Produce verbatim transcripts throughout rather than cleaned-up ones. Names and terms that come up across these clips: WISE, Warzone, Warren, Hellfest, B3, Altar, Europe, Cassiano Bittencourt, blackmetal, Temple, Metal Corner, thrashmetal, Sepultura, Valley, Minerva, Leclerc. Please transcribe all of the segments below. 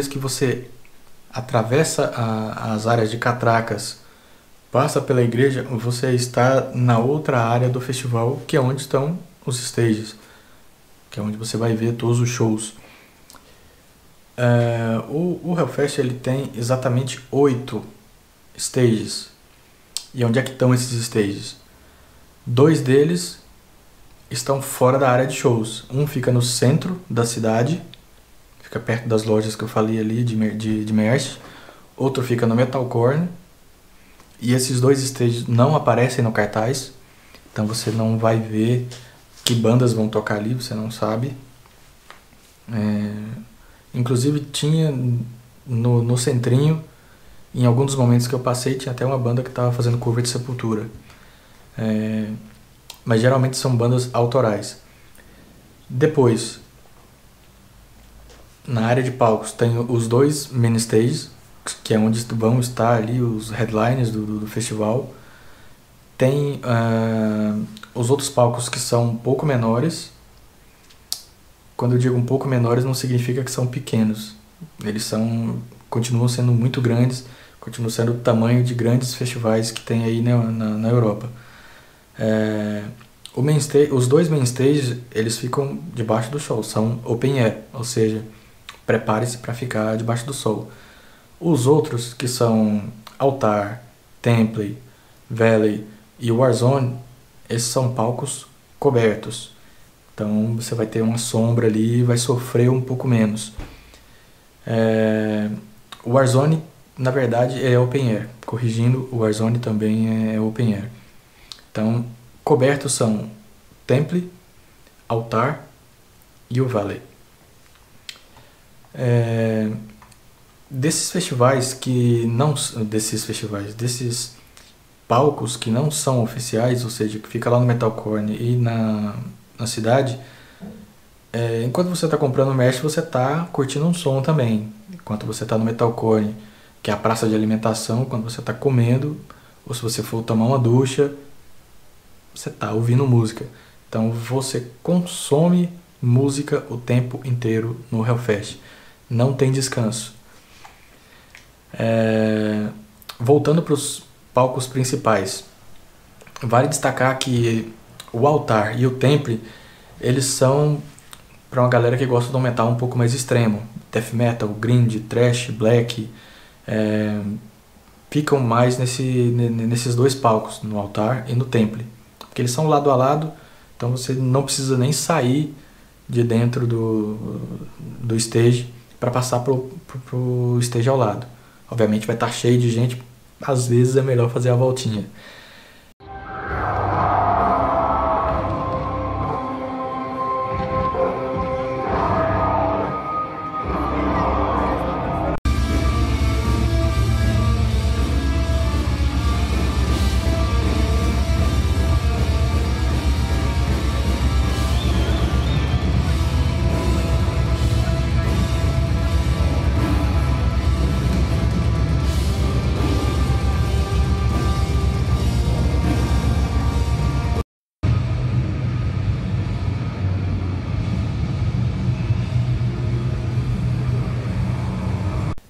vez que você atravessa a, as áreas de catracas, passa pela igreja, você está na outra área do festival, que é onde estão os stages, que é onde você vai ver todos os shows. Uh, o, o Hellfest ele tem exatamente oito stages. E onde é que estão esses stages? Dois deles estão fora da área de shows. Um fica no centro da cidade, fica perto das lojas que eu falei ali de, de, de merch. Outro fica no Metal Corner. E esses dois stages não aparecem no cartaz, então você não vai ver que bandas vão tocar ali, você não sabe. É, inclusive tinha no, no centrinho, em alguns dos momentos que eu passei, tinha até uma banda que estava fazendo cover de Sepultura. É, mas geralmente são bandas autorais. Depois, na área de palcos, tem os dois main stages, que é onde vão estar ali os headliners do, do, do festival. Tem uh, os outros palcos que são um pouco menores. Quando eu digo um pouco menores, não significa que são pequenos. Eles são, continuam sendo muito grandes, continuam sendo o tamanho de grandes festivais que tem aí na, na, na Europa. É, o main stage, os dois main stages, eles ficam debaixo do sol, são open air, ou seja, prepare-se para ficar debaixo do sol. Os outros, que são Altar, Temple, Valley e Warzone, esses são palcos cobertos. Então você vai ter uma sombra ali e vai sofrer um pouco menos. É... O Warzone, na verdade, é open air. Corrigindo, o Warzone também é open air. Então, cobertos são Temple, Altar e o Valley. É... Desses festivais que não... Desses festivais, desses palcos que não são oficiais, ou seja, que fica lá no Metal Corner e na, na cidade, é, enquanto você está comprando o merch, você está curtindo um som também. Enquanto você está no Metal Corner, que é a praça de alimentação, quando você está comendo, ou se você for tomar uma ducha, você está ouvindo música. Então você consome música o tempo inteiro no Hellfest. Não tem descanso. É, voltando para os palcos principais, vale destacar que o Altar e o Temple, eles são para uma galera que gosta de um metal um pouco mais extremo, death metal, grind, thrash, black, é, ficam mais nesse, nesses dois palcos, no Altar e no Temple, porque eles são lado a lado, então você não precisa nem sair de dentro do, do stage para passar para o stage ao lado. Obviamente vai estar cheio de gente, às vezes é melhor fazer a voltinha.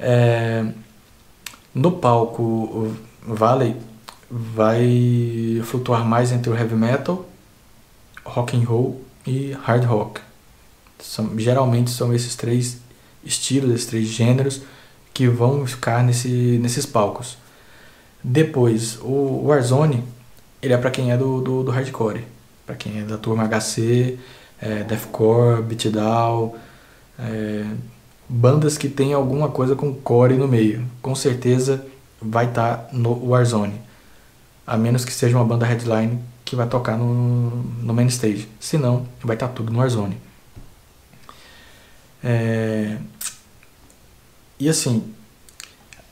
É, no palco o Valley vai flutuar mais entre o heavy metal, rock and roll e hard rock. São, geralmente são esses três estilos, esses três gêneros que vão ficar nesse, nesses palcos. Depois o Warzone, ele é para quem é do, do, do hardcore, para quem é da turma H C, é, deathcore, beatdown, é, bandas que tem alguma coisa com core no meio, com certeza vai estar no Warzone, a menos que seja uma banda headline que vai tocar no, no main stage, se não, vai estar tudo no Warzone. É... E assim,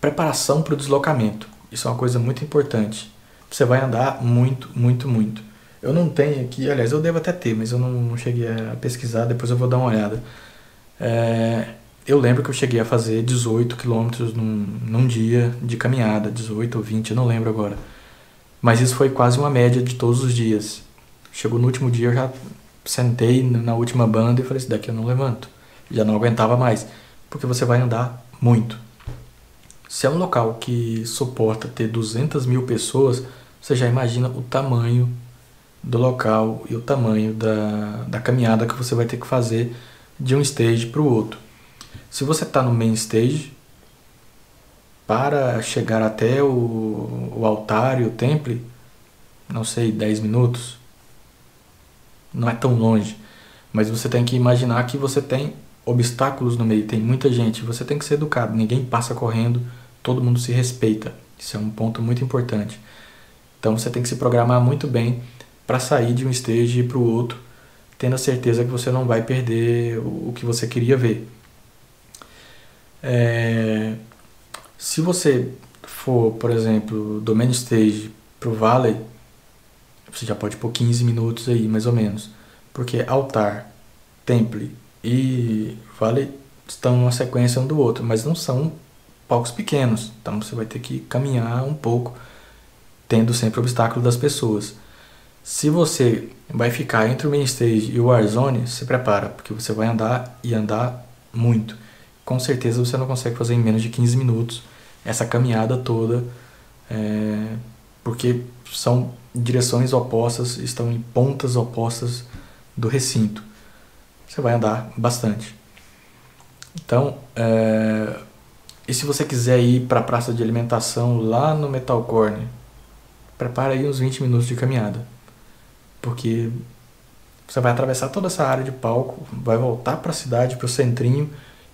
preparação para o deslocamento, isso é uma coisa muito importante, você vai andar muito, muito, muito. Eu não tenho aqui, aliás eu devo até ter, mas eu não, não cheguei a pesquisar, depois eu vou dar uma olhada. É... Eu lembro que eu cheguei a fazer dezoito quilômetros num, num dia de caminhada, dezoito ou vinte, eu não lembro agora. Mas isso foi quase uma média de todos os dias. Chegou no último dia, eu já sentei na última banda e falei, isso daqui eu não levanto. Já não aguentava mais. porque você vai andar muito. Se é um local que suporta ter duzentas mil pessoas, você já imagina o tamanho do local e o tamanho da, da caminhada que você vai ter que fazer de um stage para o outro. Se você está no main stage, para chegar até o, o altar e o temple, não sei, dez minutos, não é tão longe, mas você tem que imaginar que você tem obstáculos no meio, tem muita gente, você tem que ser educado, ninguém passa correndo, todo mundo se respeita, isso é um ponto muito importante. Então você tem que se programar muito bem para sair de um stage e ir para o outro, tendo a certeza que você não vai perder o que você queria ver. É... Se você for, por exemplo, do main stage para o Valley, você já pode pôr quinze minutos aí, mais ou menos, porque altar, temple e Valley estão numa sequência um do outro, mas não são palcos pequenos, então você vai ter que caminhar um pouco, tendo sempre o obstáculo das pessoas. Se você vai ficar entre o main stage e o Warzone, se prepara, porque você vai andar e andar muito. Com certeza você não consegue fazer em menos de quinze minutos essa caminhada toda, é, porque são direções opostas, estão em pontas opostas do recinto. Você vai andar bastante. Então, é, e se você quiser ir para a praça de alimentação lá no Metal Corner, prepara aí uns vinte minutos de caminhada, porque você vai atravessar toda essa área de palco, vai voltar para a cidade, para o centrinho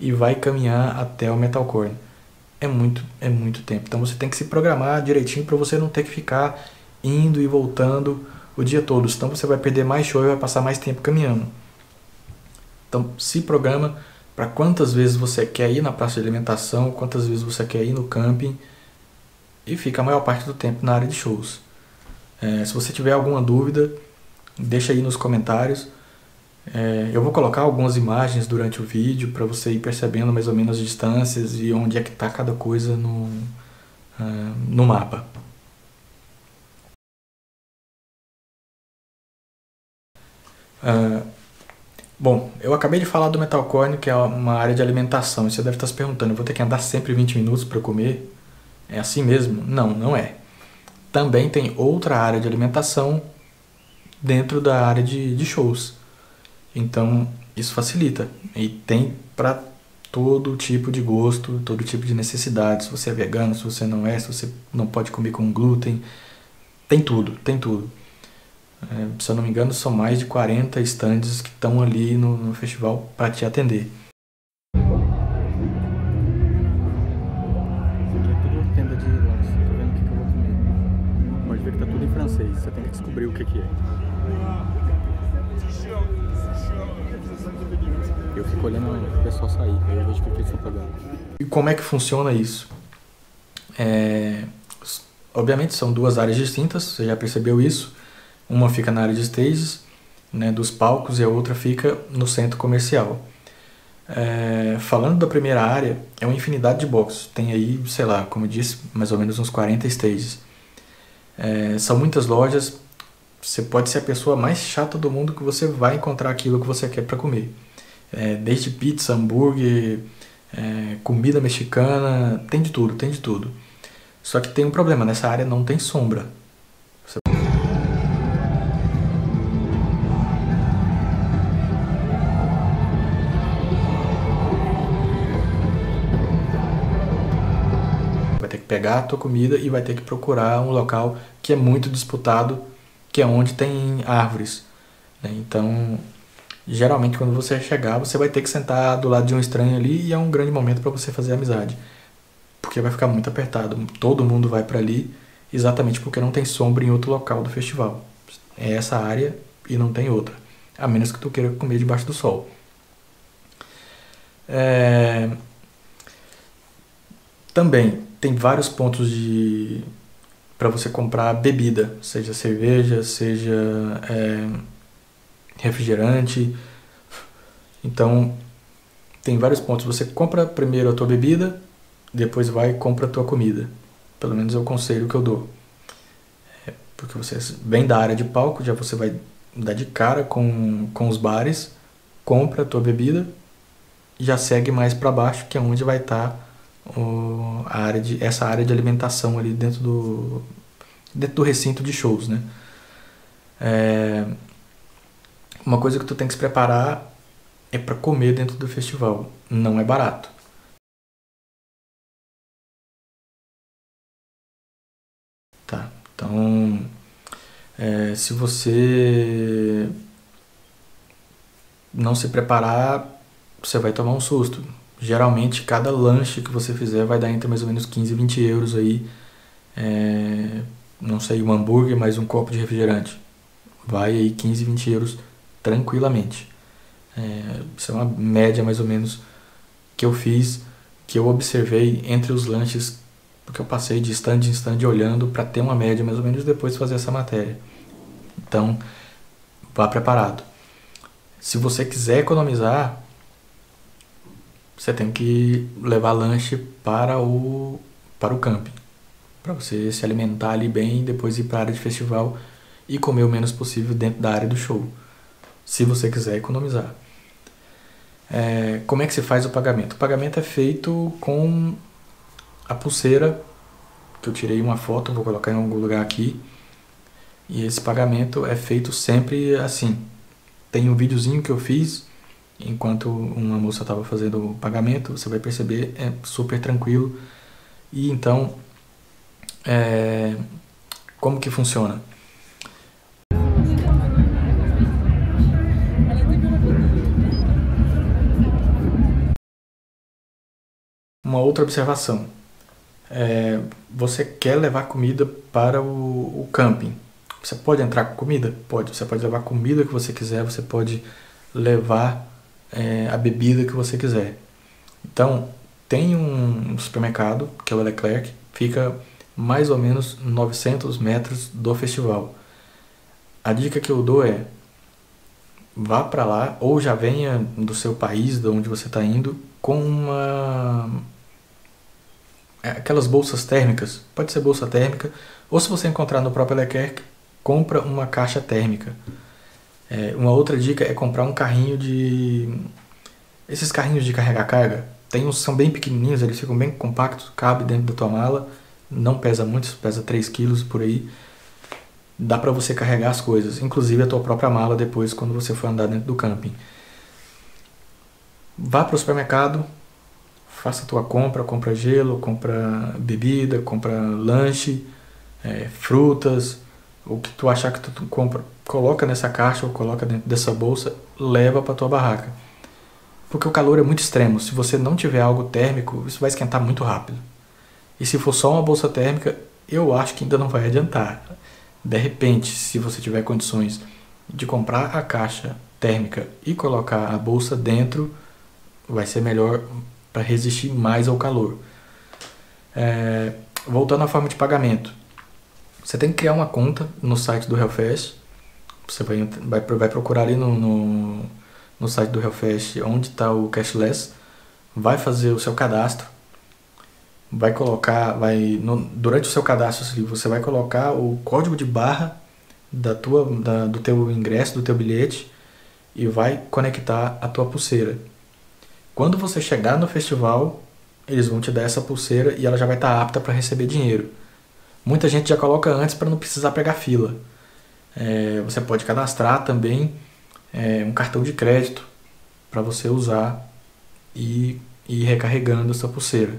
e vai caminhar até o Metal Corner. É muito, é muito tempo. Então você tem que se programar direitinho para você não ter que ficar indo e voltando o dia todo, senão você vai perder mais show e vai passar mais tempo caminhando. Então se programa para quantas vezes você quer ir na praça de alimentação, quantas vezes você quer ir no camping, e fica a maior parte do tempo na área de shows. É, se você tiver alguma dúvida, deixa aí nos comentários. É, eu vou colocar algumas imagens durante o vídeo para você ir percebendo mais ou menos as distâncias e onde é que está cada coisa no, uh, no mapa. Uh, bom, eu acabei de falar do Metal Corner, que é uma área de alimentação, e você deve estar se perguntando, eu vou ter que andar sempre vinte minutos para comer? É assim mesmo? Não, não é. Também tem outra área de alimentação dentro da área de, de shows. Então, isso facilita. E tem para todo tipo de gosto, todo tipo de necessidade. Se você é vegano, se você não é, se você não pode comer com glúten. Tem tudo, tem tudo. É, se eu não me engano, são mais de quarenta stands que estão ali no, no festival para te atender. Você tem que descobrir o que que é. Eu fico olhando o pessoal sair, eu vejo o que eles estão pagando. E como é que funciona isso? É... Obviamente são duas áreas distintas, você já percebeu isso. Uma fica na área de stages, né, dos palcos, e a outra fica no centro comercial. É... Falando da primeira área, é uma infinidade de boxes. Tem aí, sei lá, como eu disse, mais ou menos uns quarenta stages. É, são muitas lojas, você pode ser a pessoa mais chata do mundo que você vai encontrar aquilo que você quer para comer. É, desde pizza, hambúrguer, é, comida mexicana, tem de tudo, tem de tudo. Só que tem um problema, nessa área não tem sombra. Você... pegar a tua comida e vai ter que procurar um local que é muito disputado, que é onde tem árvores, né? Então, geralmente quando você chegar, você vai ter que sentar do lado de um estranho ali, e é um grande momento para você fazer amizade, porque vai ficar muito apertado, todo mundo vai para ali, exatamente porque não tem sombra em outro local do festival. É essa área e não tem outra, a menos que tu queira comer debaixo do sol. É... Também tem vários pontos de para você comprar bebida, seja cerveja, seja é, refrigerante. Então tem vários pontos, você compra primeiro a tua bebida, depois vai e compra a tua comida. Pelo menos é o conselho que eu dou, é, porque você vem da área de palco, já você vai dar de cara com, com os bares, compra a tua bebida já segue mais para baixo, que é onde vai estar tá a área de essa área de alimentação ali dentro do dentro do recinto de shows, né? É, uma coisa que tu tem que se preparar é para comer dentro do festival. Não é barato. Tá. Então, é, se você não se preparar, você vai tomar um susto. Geralmente, cada lanche que você fizer vai dar entre mais ou menos quinze e vinte euros aí. É, não sei, um hambúrguer mais um copo de refrigerante. Vai aí quinze, vinte euros tranquilamente. É, isso é uma média mais ou menos que eu fiz, que eu observei entre os lanches, porque eu passei de stand em stand olhando para ter uma média mais ou menos, depois fazer essa matéria. Então, vá preparado. Se você quiser economizar, você tem que levar lanche para o, para o camping, para você se alimentar ali bem, depois ir para a área de festival e comer o menos possível dentro da área do show, se você quiser economizar. É, como é que se faz o pagamento? O pagamento é feito com a pulseira, que eu tirei uma foto, vou colocar em algum lugar aqui, e esse pagamento é feito sempre assim. Tem um videozinho que eu fiz enquanto uma moça estava fazendo o pagamento, você vai perceber, é super tranquilo. E então, é, como que funciona? Uma outra observação, é, você quer levar comida para o, o camping, você pode entrar com comida? Pode, você pode levar a comida que você quiser, você pode levar É, a bebida que você quiser. Então, tem um supermercado, que é o Leclerc, fica mais ou menos novecentos metros do festival. A dica que eu dou é, vá para lá, ou já venha do seu país, de onde você está indo, com uma... aquelas bolsas térmicas, pode ser bolsa térmica, ou se você encontrar no próprio Leclerc, compra uma caixa térmica. É, uma outra dica é comprar um carrinho de... Esses carrinhos de carregar carga, tem uns, são bem pequenininhos, eles ficam bem compactos, cabe dentro da tua mala, não pesa muito, pesa três quilos por aí. Dá pra você carregar as coisas, inclusive a tua própria mala depois, quando você for andar dentro do camping. Vá pro supermercado, faça a tua compra, compra gelo, compra bebida, compra lanche, é, frutas, o que tu achar que tu compra, coloca nessa caixa ou coloca dentro dessa bolsa, leva para tua barraca. Porque o calor é muito extremo, se você não tiver algo térmico, isso vai esquentar muito rápido. E se for só uma bolsa térmica, eu acho que ainda não vai adiantar. De repente, se você tiver condições de comprar a caixa térmica e colocar a bolsa dentro, vai ser melhor para resistir mais ao calor. É, voltando à forma de pagamento. Você tem que criar uma conta no site do Hellfest. Você vai, vai, vai procurar ali no, no, no site do Hellfest onde está o cashless. Vai fazer o seu cadastro. Vai colocar, vai, no, durante o seu cadastro você vai colocar o código de barra da tua, da, do teu ingresso, do teu bilhete. E vai conectar a tua pulseira. Quando você chegar no festival, eles vão te dar essa pulseira e ela já vai estar tá apta para receber dinheiro. Muita gente já coloca antes para não precisar pegar fila. É, você pode cadastrar também é, um cartão de crédito para você usar e ir recarregando essa pulseira.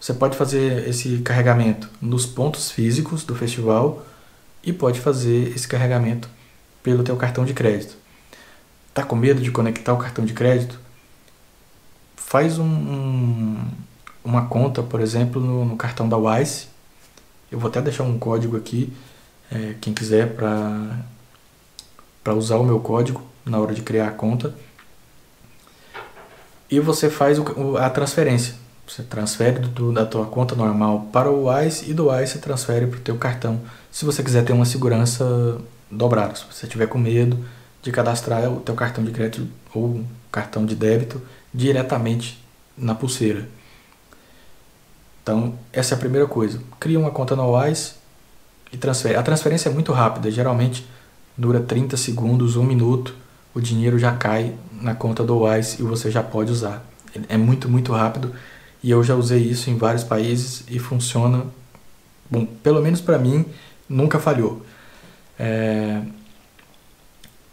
Você pode fazer esse carregamento nos pontos físicos do festival e pode fazer esse carregamento pelo teu cartão de crédito. Tá com medo de conectar o cartão de crédito? Faz um, um, uma conta, por exemplo, no, no cartão da WISE. Eu vou até deixar um código aqui, é, quem quiser, para usar o meu código na hora de criar a conta. E você faz o, a transferência. Você transfere do, da tua conta normal para o WISE e do WISE você transfere para o teu cartão. Se você quiser ter uma segurança dobrada, se você tiver com medo de cadastrar o teu cartão de crédito ou cartão de débito diretamente na pulseira. Então, essa é a primeira coisa. Cria uma conta no WISE e transfere. A transferência é muito rápida. Geralmente, dura trinta segundos, um minuto. O dinheiro já cai na conta do WISE e você já pode usar. é muito, muito rápido. E eu já usei isso em vários países e funciona, bom, pelo menos para mim, nunca falhou. É...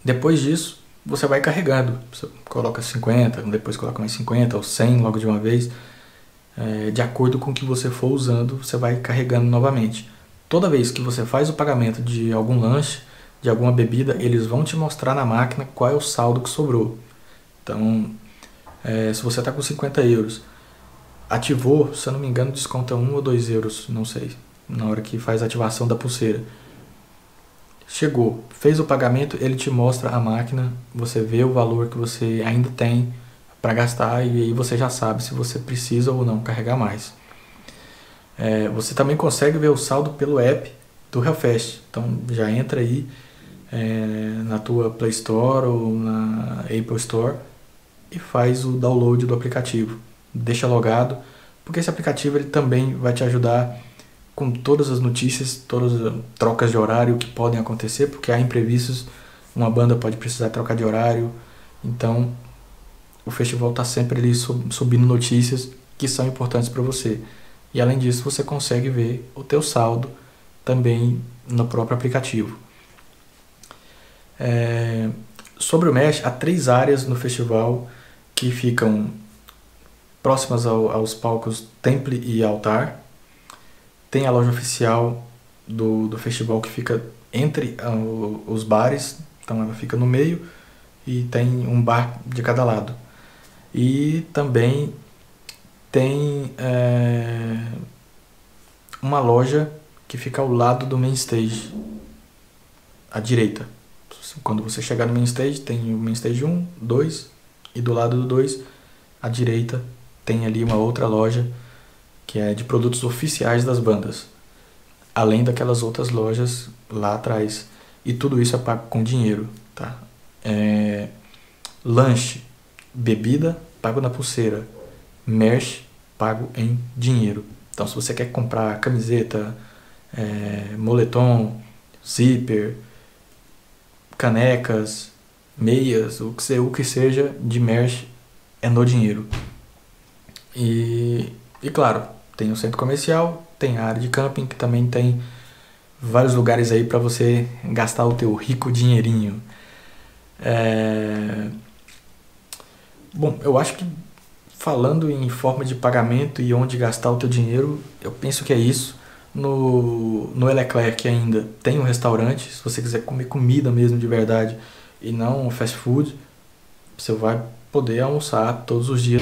Depois disso, você vai carregando. Você coloca cinquenta, depois coloca mais cinquenta ou cem logo de uma vez. É, de acordo com o que você for usando, você vai carregando novamente. Toda vez que você faz o pagamento de algum lanche, de alguma bebida, eles vão te mostrar na máquina qual é o saldo que sobrou. Então, é, se você está com cinquenta euros, ativou, se eu não me engano, desconta um ou dois euros, não sei, na hora que faz a ativação da pulseira. Chegou, fez o pagamento, ele te mostra a máquina, você vê o valor que você ainda tem para gastar e aí você já sabe se você precisa ou não carregar mais. É, você também consegue ver o saldo pelo app do Hellfest, então já entra aí é, na tua Play Store ou na Apple Store e faz o download do aplicativo, deixa logado, porque esse aplicativo ele também vai te ajudar com todas as notícias, todas as trocas de horário que podem acontecer, porque há imprevistos, uma banda pode precisar trocar de horário, então o festival está sempre ali subindo notícias que são importantes para você. E além disso, você consegue ver o teu saldo também no próprio aplicativo. É... Sobre o Mesh, há três áreas no festival que ficam próximas ao, aos palcos Temple e Altar. Tem a loja oficial do, do festival que fica entre uh, os bares, então ela fica no meio e tem um bar de cada lado. E também tem é, uma loja que fica ao lado do main stage, à direita. Quando você chegar no main stage, tem o main stage um, dois, e do lado do dois, à direita, tem ali uma outra loja que é de produtos oficiais das bandas, além daquelas outras lojas lá atrás. E tudo isso é pago com dinheiro, tá? É, lanche, bebida, pago na pulseira. Merch, pago em dinheiro. Então, se você quer comprar camiseta, é, moletom, zíper, canecas, meias, o que, o que seja de merch, é no dinheiro. E, e claro, tem o centro comercial, tem a área de camping, que também tem vários lugares aí para você gastar o teu rico dinheirinho. É... Bom, eu acho que falando em forma de pagamento e onde gastar o teu dinheiro, eu penso que é isso. No, no Leclerc ainda tem um restaurante, se você quiser comer comida mesmo de verdade e não fast food, você vai poder almoçar todos os dias.